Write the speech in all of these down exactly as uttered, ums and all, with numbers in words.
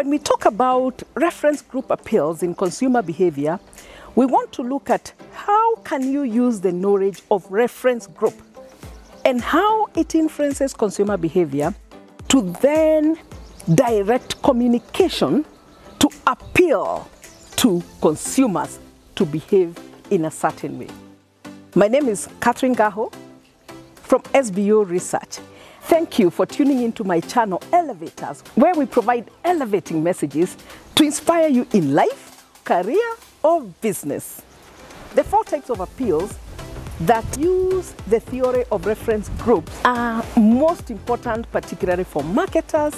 When we talk about reference group appeals in consumer behavior, we want to look at how can you use the knowledge of reference group and how it influences consumer behavior to then direct communication to appeal to consumers to behave in a certain way. My name is Catherine Ngahu from S B O Research. Thank you for tuning into my channel Elevatus, where we provide elevating messages to inspire you in life, career, or business. The four types of appeals that use the theory of reference groups are most important, particularly for marketers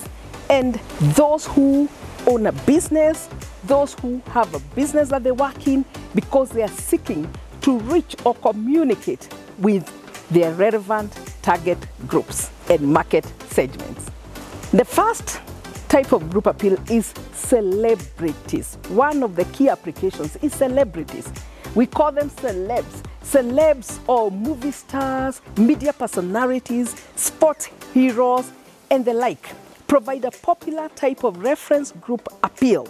and those who own a business, those who have a business that they work in, because they are seeking to reach or communicate with their relevant target groups and market segments. The first type of group appeal is celebrities. One of the key applications is celebrities. We call them celebs. Celebs or movie stars, media personalities, sports heroes, and the like provide a popular type of reference group appeal.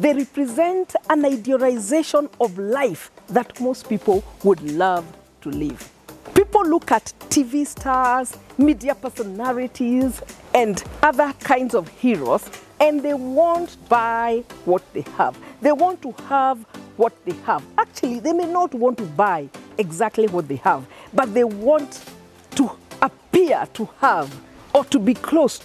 They represent an idealization of life that most people would love to live. People look at T V stars, media personalities, and other kinds of heroes, and they won't buy what they have. They want to have what they have. Actually, they may not want to buy exactly what they have, but they want to appear to have or to be close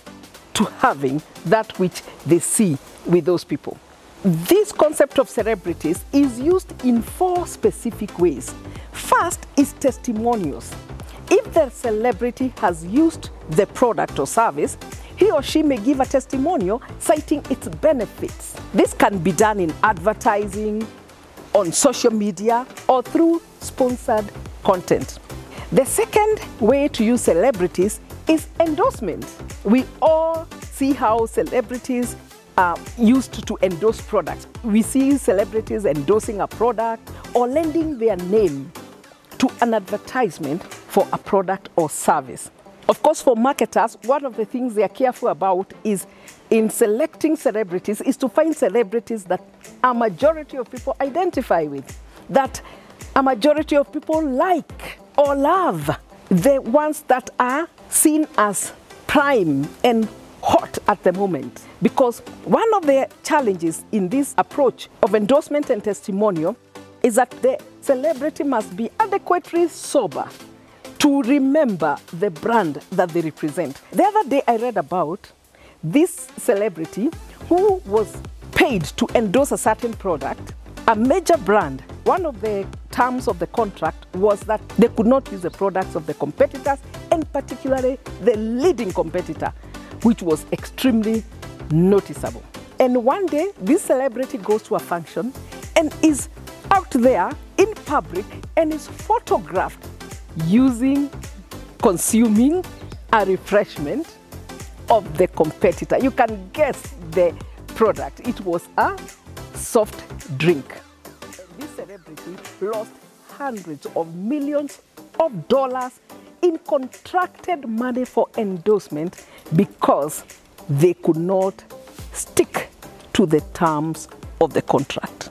to having that which they see with those people. This concept of celebrities is used in four specific ways. First is testimonials. If the celebrity has used the product or service, he or she may give a testimonial citing its benefits. This can be done in advertising, on social media, or through sponsored content. The second way to use celebrities is endorsement. We all see how celebrities Uh, used to endorse products. We see celebrities endorsing a product or lending their name to an advertisement for a product or service. Of course, for marketers, one of the things they are careful about is in selecting celebrities is to find celebrities that a majority of people identify with, that a majority of people like or love, the ones that are seen as prime and hot at the moment. Because one of the challenges in this approach of endorsement and testimonial is that the celebrity must be adequately sober to remember the brand that they represent. The other day I read about this celebrity who was paid to endorse a certain product, a major brand. One of the terms of the contract was that they could not use the products of the competitors, and particularly the leading competitor, which was extremely noticeable. And one day, this celebrity goes to a function and is out there in public and is photographed using, consuming a refreshment of the competitor. You can guess the product. It was a soft drink. This celebrity lost hundreds of millions of dollars in contracted money for endorsement because they could not stick to the terms of the contract.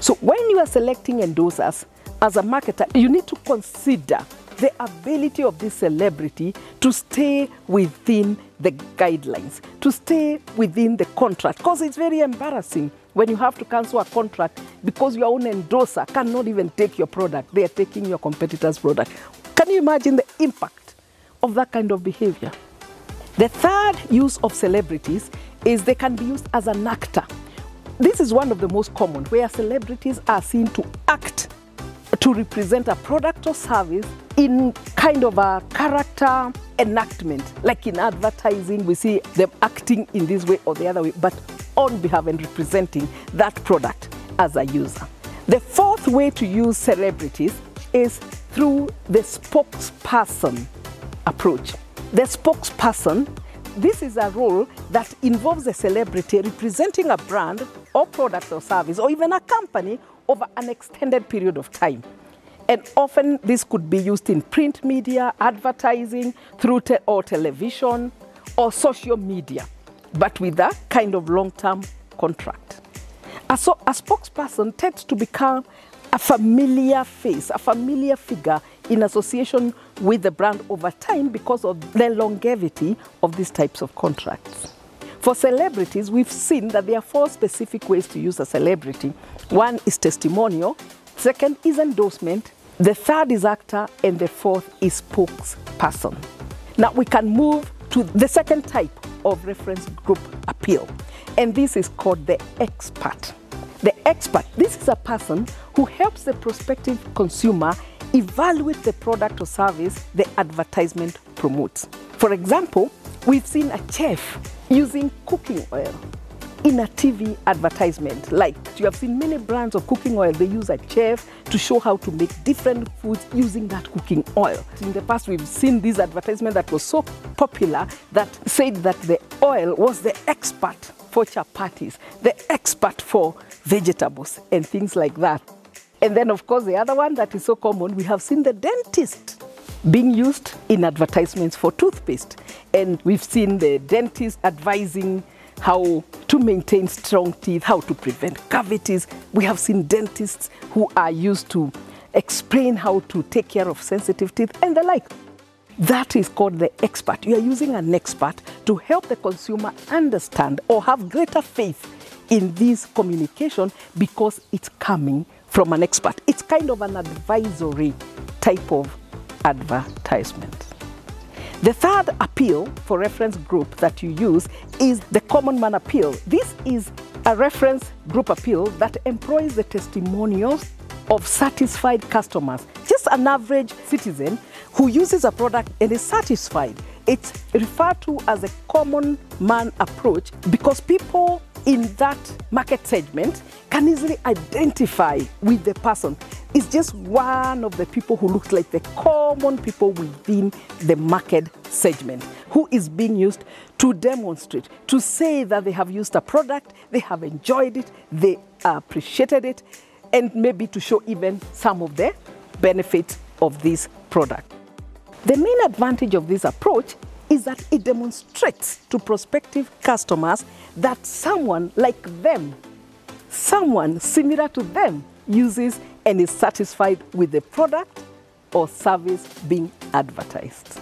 So when you are selecting endorsers, as a marketer, you need to consider the ability of this celebrity to stay within the guidelines, to stay within the contract, because it's very embarrassing when you have to cancel a contract because your own endorser cannot even take your product. They are taking your competitor's product. Can you imagine the impact of that kind of behavior? The third use of celebrities is they can be used as an actor. This is one of the most common, where celebrities are seen to act to represent a product or service in kind of a character enactment. Like in advertising, we see them acting in this way or the other way, but on behalf and representing that product as a user. The fourth way to use celebrities is through the spokesperson approach. The spokesperson, this is a role that involves a celebrity representing a brand or product or service or even a company over an extended period of time. And often this could be used in print media, advertising, through te- or television, or social media, but with a kind of long-term contract. A, so, a spokesperson tends to become a familiar face, a familiar figure in association with the brand over time because of the longevity of these types of contracts. For celebrities, we've seen that there are four specific ways to use a celebrity. One is testimonial, second is endorsement, the third is actor, and the fourth is spokesperson. Now we can move to the second type of reference group appeal, and this is called the expert. The expert, this is a person who helps the prospective consumer evaluate the product or service the advertisement promotes. For example, we've seen a chef using cooking oil in a T V advertisement. Like you have seen many brands of cooking oil, they use a chef to show how to make different foods using that cooking oil. In the past, we've seen this advertisement that was so popular that said that the oil was the expert for chapatis, the expert for vegetables and things like that. And then, of course, the other one that is so common, we have seen the dentist being used in advertisements for toothpaste. And we've seen the dentist advising how to maintain strong teeth, how to prevent cavities. We have seen dentists who are used to explain how to take care of sensitive teeth and the like. That is called the expert. You are using an expert to help the consumer understand or have greater faith in this communication because it's coming from an expert. It's kind of an advisory type of advertisement. The third appeal for reference group that you use is the common man appeal. This is a reference group appeal that employs the testimonials of satisfied customers. Just an average citizen who uses a product and is satisfied. It's referred to as a common man approach because people in that market segment can easily identify with the person. It's just one of the people who looks like the common people within the market segment who is being used to demonstrate, to say that they have used a product, they have enjoyed it, they appreciated it, and maybe to show even some of the benefits of this product. The main advantage of this approach is that it demonstrates to prospective customers that someone like them, someone similar to them, uses and is satisfied with the product or service being advertised.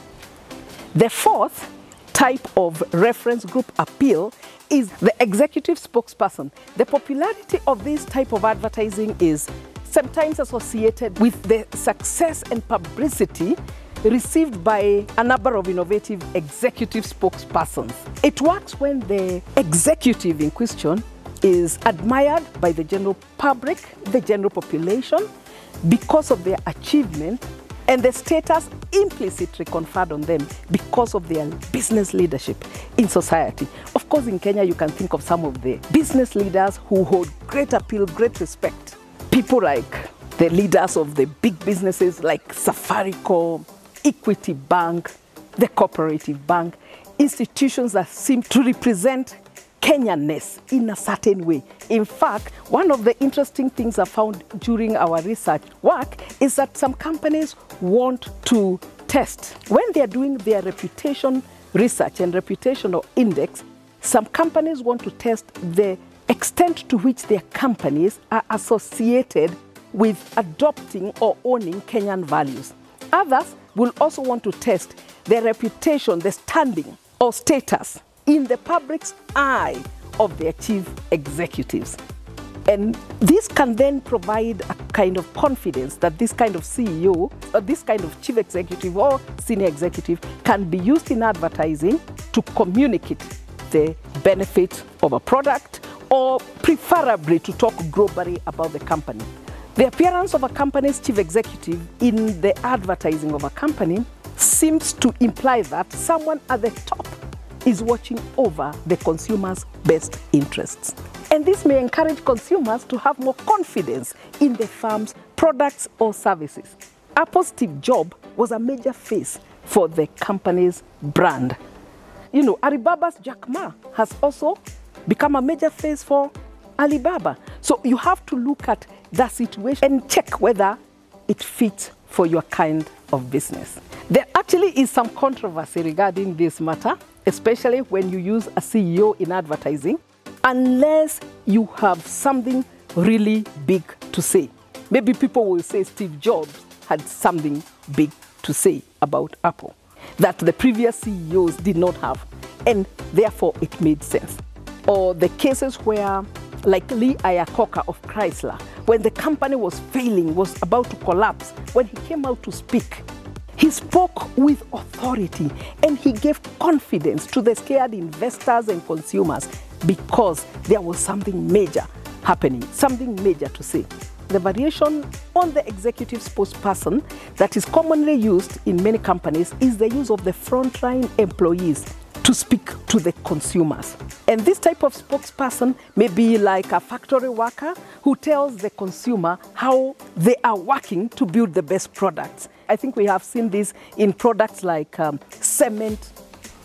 The fourth type of reference group appeal is the executive spokesperson. The popularity of this type of advertising is sometimes associated with the success and publicity received by a number of innovative executive spokespersons. It works when the executive in question is admired by the general public, the general population, because of their achievement and the status implicitly conferred on them because of their business leadership in society. Of course, in Kenya, you can think of some of the business leaders who hold great appeal, great respect. People like the leaders of the big businesses like Safaricom, Equity Bank, the Cooperative Bank, institutions that seem to represent Kenyanness in a certain way. In fact, one of the interesting things I found during our research work is that some companies want to test. When they're doing their reputation research and reputational index, some companies want to test the extent to which their companies are associated with adopting or owning Kenyan values. Others will also want to test their reputation, the standing or status in the public's eye of their chief executives. And this can then provide a kind of confidence that this kind of C E O or this kind of chief executive or senior executive can be used in advertising to communicate the benefits of a product or preferably to talk globally about the company. The appearance of a company's chief executive in the advertising of a company seems to imply that someone at the top is watching over the consumer's best interests. And this may encourage consumers to have more confidence in the firm's products or services. Apple's Steve Jobs was a major face for the company's brand. You know, Alibaba's Jack Ma has also become a major face for Alibaba. So you have to look at that situation and check whether it fits for your kind of business. There actually is some controversy regarding this matter, especially when you use a C E O in advertising. unless you have something really big to say. Maybe people will say Steve Jobs had something big to say about Apple that the previous C E Os did not have, and therefore it made sense. Or the cases where, like Lee Iacocca of Chrysler, when the company was failing, was about to collapse, when he came out to speak, he spoke with authority and he gave confidence to the scared investors and consumers because there was something major happening, something major to say. The variation on the executive spokesperson that is commonly used in many companies is the use of the frontline employees to speak to the consumers. And this type of spokesperson may be like a factory worker who tells the consumer how they are working to build the best products. I think we have seen this in products like um, cement.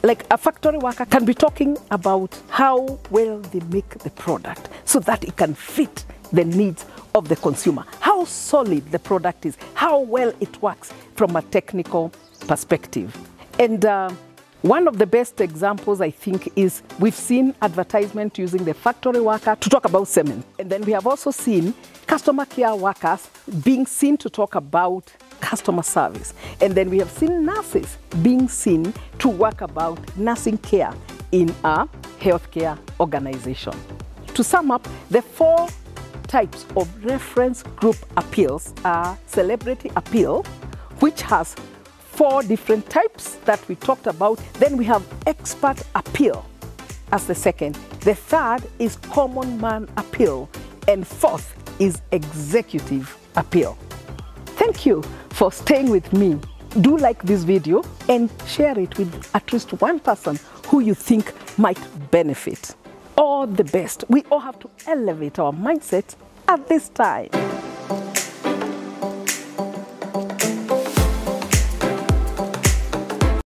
Like a factory worker can be talking about how well they make the product so that it can fit the needs of the consumer, how solid the product is, how well it works from a technical perspective. And uh, one of the best examples, I think, is we've seen advertisement using the factory worker to talk about cement. And then we have also seen customer care workers being seen to talk about customer service. And then we have seen nurses being seen to work about nursing care in a healthcare organization. To sum up, the four types of reference group appeals are celebrity appeal, which has four different types that we talked about. Then we have expert appeal as the second. The third is common man appeal. And fourth is executive appeal. Thank you for staying with me. Do like this video and share it with at least one person who you think might benefit. All the best. We all have to elevate our mindset at this time.